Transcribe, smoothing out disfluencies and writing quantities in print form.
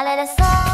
I let it soar.